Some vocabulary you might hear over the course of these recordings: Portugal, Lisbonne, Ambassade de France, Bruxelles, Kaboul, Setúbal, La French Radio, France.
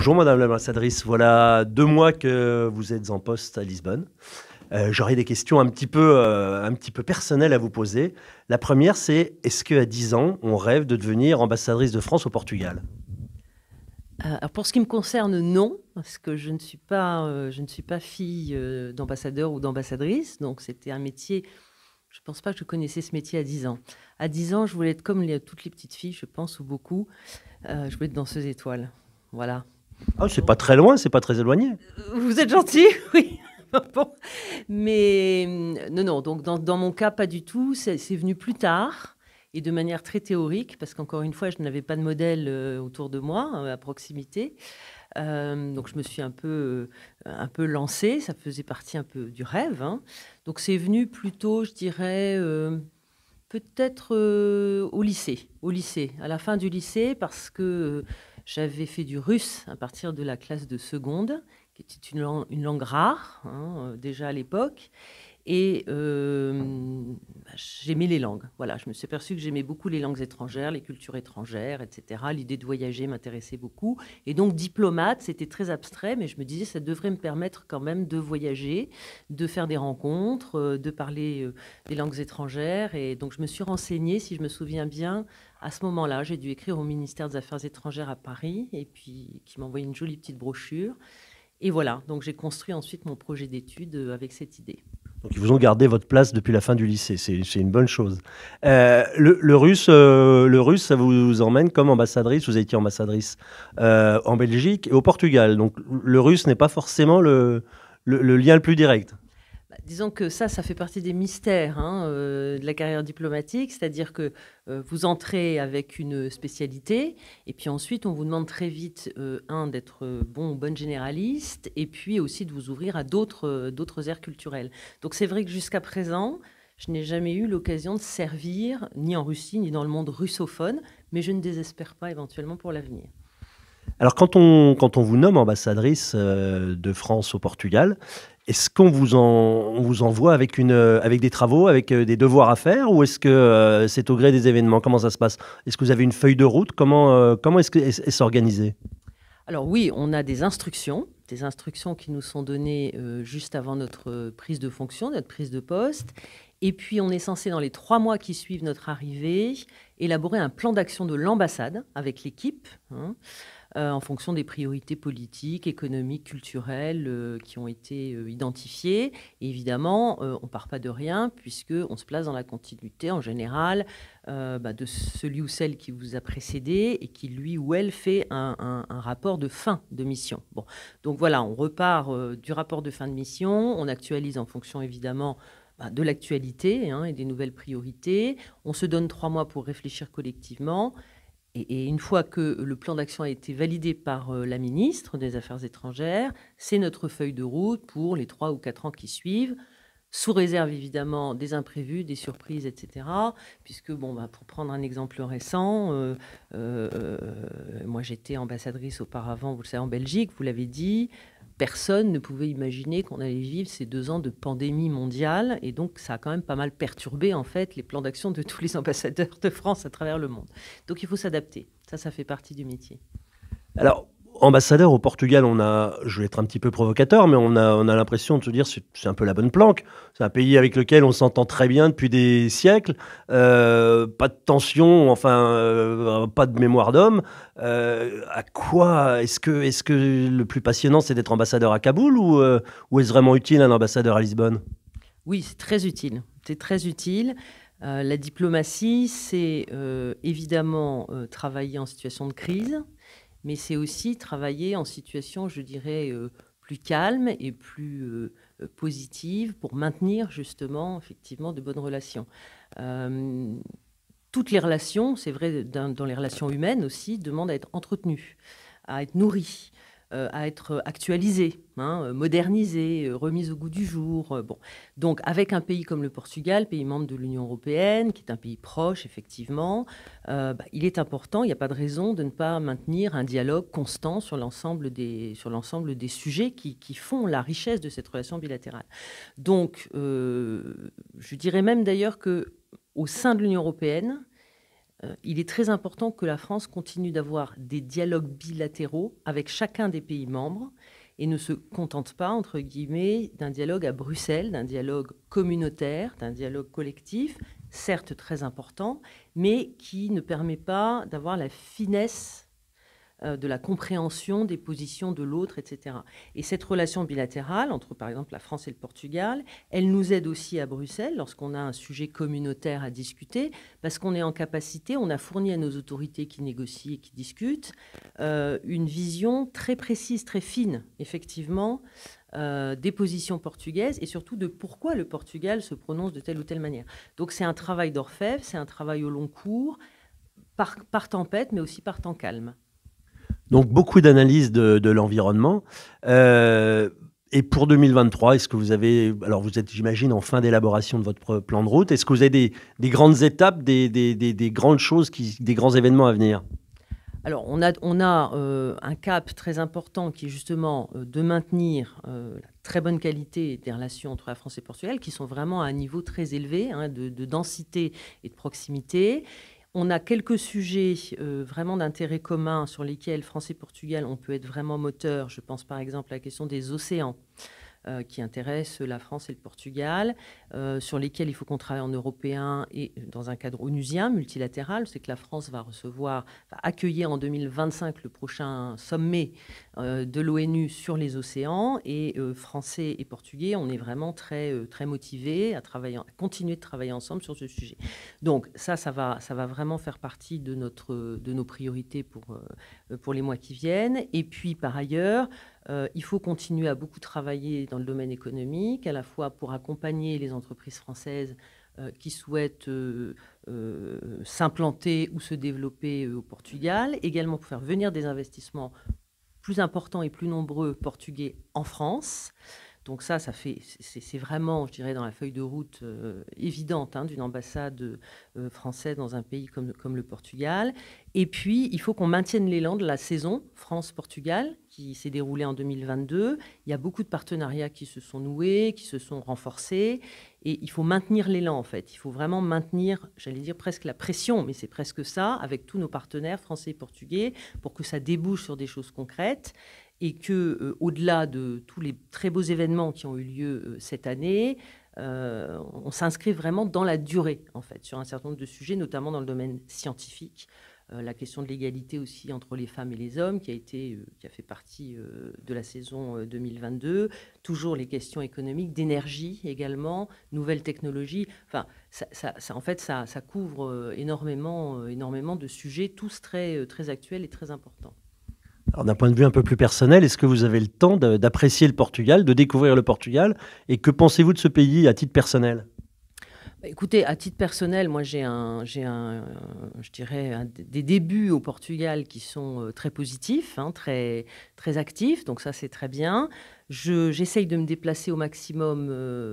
Bonjour Madame l'Ambassadrice, voilà 2 mois que vous êtes en poste à Lisbonne. J'aurais des questions un petit peu personnelles à vous poser. La première, c'est est-ce qu'à 10 ans, on rêve de devenir ambassadrice de France au Portugal? Pour ce qui me concerne, non, parce que je ne suis pas fille d'ambassadeur ou d'ambassadrice, donc c'était un métier... Je ne pense pas que je connaissais ce métier à 10 ans. À 10 ans, je voulais être comme toutes les petites filles, je pense, ou beaucoup. Je voulais être danseuse étoile. Voilà. Ah, c'est pas très loin, c'est pas très éloigné. Vous êtes gentil, oui. Bon. Mais non, donc dans mon cas, pas du tout. C'est venu plus tard et de manière très théorique, parce qu'encore une fois, je n'avais pas de modèle autour de moi, à proximité. Donc je me suis un peu lancée, ça faisait partie un peu du rêve, hein. Donc c'est venu plutôt, je dirais, peut-être au lycée, à la fin du lycée, parce que j'avais fait du russe à partir de la classe de seconde, qui était une langue rare, hein, déjà à l'époque, et j'aimais les langues. Voilà, je me suis aperçue que j'aimais beaucoup les langues étrangères, les cultures étrangères, etc. L'idée de voyager m'intéressait beaucoup. Et donc, diplomate, c'était très abstrait, mais je me disais, ça devrait me permettre quand même de voyager, de faire des rencontres, de parler des langues étrangères. Et donc, je me suis renseignée, si je me souviens bien, à ce moment-là. J'ai dû écrire au ministère des Affaires étrangères à Paris, et puis qui m'envoyait une jolie petite brochure. Et voilà, donc j'ai construit ensuite mon projet d'études avec cette idée. Donc ils vous ont gardé votre place depuis la fin du lycée, c'est une bonne chose. Le russe, ça vous emmène comme ambassadrice, vous étiez ambassadrice en Belgique et au Portugal. Donc le russe n'est pas forcément le lien le plus direct. Bah, disons que ça fait partie des mystères, hein, de la carrière diplomatique, c'est-à-dire que vous entrez avec une spécialité et puis ensuite on vous demande très vite, d'être bon ou bonne généraliste et puis aussi de vous ouvrir à d'autres aires culturelles. Donc c'est vrai que jusqu'à présent, je n'ai jamais eu l'occasion de servir ni en Russie ni dans le monde russophone, mais je ne désespère pas éventuellement pour l'avenir. Alors quand on vous nomme ambassadrice de France au Portugal, est-ce qu'on vous envoie avec des travaux, avec des devoirs à faire, ou est-ce que c'est au gré des événements? Comment ça se passe? Est-ce que vous avez une feuille de route? Comment est-ce que c'est organisé? Alors oui, on a des instructions qui nous sont données juste avant notre prise de fonction, notre prise de poste. Et puis, on est censé, dans les 3 mois qui suivent notre arrivée, élaborer un plan d'action de l'ambassade avec l'équipe, hein, en fonction des priorités politiques, économiques, culturelles qui ont été identifiées. Et évidemment, on ne part pas de rien puisqu'on se place dans la continuité, en général, de celui ou celle qui vous a précédé et qui, lui ou elle, fait un rapport de fin de mission. Bon. Donc voilà, on repart du rapport de fin de mission, on actualise en fonction, évidemment, de l'actualité, hein, et des nouvelles priorités. On se donne 3 mois pour réfléchir collectivement. Et une fois que le plan d'action a été validé par la ministre des Affaires étrangères, c'est notre feuille de route pour les 3 ou 4 ans qui suivent, sous réserve évidemment des imprévus, des surprises, etc. Puisque, pour prendre un exemple récent, moi j'étais ambassadrice auparavant, vous le savez, en Belgique, vous l'avez dit. Personne ne pouvait imaginer qu'on allait vivre ces 2 ans de pandémie mondiale. Et donc, ça a quand même pas mal perturbé, en fait, les plans d'action de tous les ambassadeurs de France à travers le monde. Donc, il faut s'adapter. Ça fait partie du métier. Alors, ambassadeur au Portugal, je vais être un petit peu provocateur, mais on a l'impression de se dire c'est un peu la bonne planque. C'est un pays avec lequel on s'entend très bien depuis des siècles. Pas de tension, pas de mémoire d'homme. À quoi est-ce que le plus passionnant, c'est d'être ambassadeur à Kaboul ou est-ce vraiment utile un ambassadeur à Lisbonne? Oui, c'est très utile. C'est très utile. La diplomatie, c'est évidemment travailler en situation de crise. Mais c'est aussi travailler en situation, je dirais, plus calme et plus positive pour maintenir justement, effectivement, de bonnes relations. Toutes les relations, c'est vrai, dans les relations humaines aussi, demandent à être entretenues, à être nourries, à être actualisées, hein, modernisées, remises au goût du jour. Bon. Donc, avec un pays comme le Portugal, pays membre de l'Union européenne, qui est un pays proche, effectivement, il est important, il n'y a pas de raison de ne pas maintenir un dialogue constant sur l'ensemble des sujets qui font la richesse de cette relation bilatérale. Donc, je dirais même d'ailleurs qu'au sein de l'Union européenne, il est très important que la France continue d'avoir des dialogues bilatéraux avec chacun des pays membres et ne se contente pas, entre guillemets, d'un dialogue à Bruxelles, d'un dialogue communautaire, d'un dialogue collectif, certes très important, mais qui ne permet pas d'avoir la finesse de la compréhension des positions de l'autre, etc. Et cette relation bilatérale entre, par exemple, la France et le Portugal, elle nous aide aussi à Bruxelles lorsqu'on a un sujet communautaire à discuter, parce qu'on est en capacité, on a fourni à nos autorités qui négocient et qui discutent une vision très précise, très fine, effectivement, des positions portugaises et surtout de pourquoi le Portugal se prononce de telle ou telle manière. Donc c'est un travail d'orfèvre, c'est un travail au long cours, par tempête, mais aussi par temps calme. Donc, beaucoup d'analyses de l'environnement. Et pour 2023, est-ce que vous avez... Alors, vous êtes, j'imagine, en fin d'élaboration de votre plan de route. Est-ce que vous avez des grandes étapes, des grandes choses, des grands événements à venir? Alors, on a un cap très important qui est justement de maintenir la très bonne qualité des relations entre la France et le Portugal, qui sont vraiment à un niveau très élevé hein, de densité et de proximité. On a quelques sujets vraiment d'intérêt commun sur lesquels France et Portugal, on peut être vraiment moteur. Je pense par exemple à la question des océans qui intéresse la France et le Portugal, sur lesquels il faut qu'on travaille en européen et dans un cadre onusien, multilatéral. C'est que la France va accueillir en 2025 le prochain sommet de l'ONU sur les océans. Et Français et Portugais, on est vraiment très, très motivés à continuer de travailler ensemble sur ce sujet. Donc ça va vraiment faire partie de nos priorités pour les mois qui viennent. Et puis par ailleurs, il faut continuer à beaucoup travailler dans le domaine économique, à la fois pour accompagner les entreprises françaises qui souhaitent s'implanter ou se développer au Portugal, également pour faire venir des investissements plus importants et plus nombreux portugais en France. Donc c'est vraiment, je dirais, dans la feuille de route évidente hein, d'une ambassade française dans un pays comme le Portugal. Et puis, il faut qu'on maintienne l'élan de la saison France-Portugal qui s'est déroulée en 2022. Il y a beaucoup de partenariats qui se sont noués, qui se sont renforcés. Et il faut maintenir l'élan, en fait. Il faut vraiment maintenir, j'allais dire, presque la pression, mais c'est presque ça, avec tous nos partenaires français et portugais, pour que ça débouche sur des choses concrètes. Et que, au-delà de tous les très beaux événements qui ont eu lieu cette année, on s'inscrit vraiment dans la durée, en fait, sur un certain nombre de sujets, notamment dans le domaine scientifique. La question de l'égalité aussi entre les femmes et les hommes, qui a fait partie de la saison 2022. Toujours les questions économiques, d'énergie également, nouvelles technologies. Enfin, ça couvre énormément de sujets, tous très, très actuels et très importants. Alors d'un point de vue un peu plus personnel, est-ce que vous avez le temps d'apprécier le Portugal, de découvrir le Portugal? Et que pensez-vous de ce pays à titre personnel? Écoutez, à titre personnel, moi j'ai des débuts au Portugal qui sont très positifs, hein, très, très actifs, donc ça c'est très bien. J'essaye de me déplacer au maximum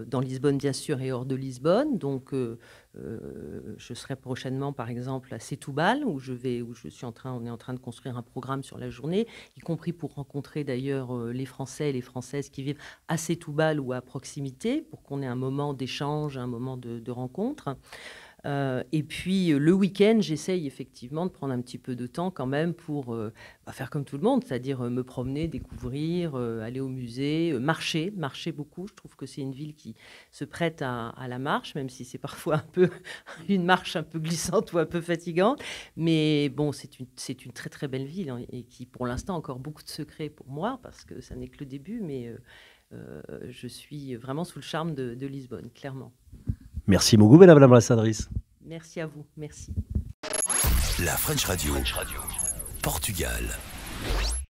dans Lisbonne bien sûr et hors de Lisbonne, donc je serai prochainement par exemple à Setúbal on est en train de construire un programme sur la journée, y compris pour rencontrer d'ailleurs les Français et les Françaises qui vivent à Setúbal ou à proximité, pour qu'on ait un moment d'échange, un moment de rencontre. Et puis le week-end, j'essaye effectivement de prendre un petit peu de temps quand même pour faire comme tout le monde, c'est-à-dire me promener, découvrir, aller au musée, marcher beaucoup. Je trouve que c'est une ville qui se prête à la marche, même si c'est parfois un peu une marche un peu glissante ou un peu fatigante. Mais bon, c'est une très très belle ville hein, et qui pour l'instant a encore beaucoup de secrets pour moi parce que ça n'est que le début, mais je suis vraiment sous le charme de Lisbonne, clairement. Merci beaucoup, madame l'ambassadrice. Merci à vous, merci. La French Radio, Portugal.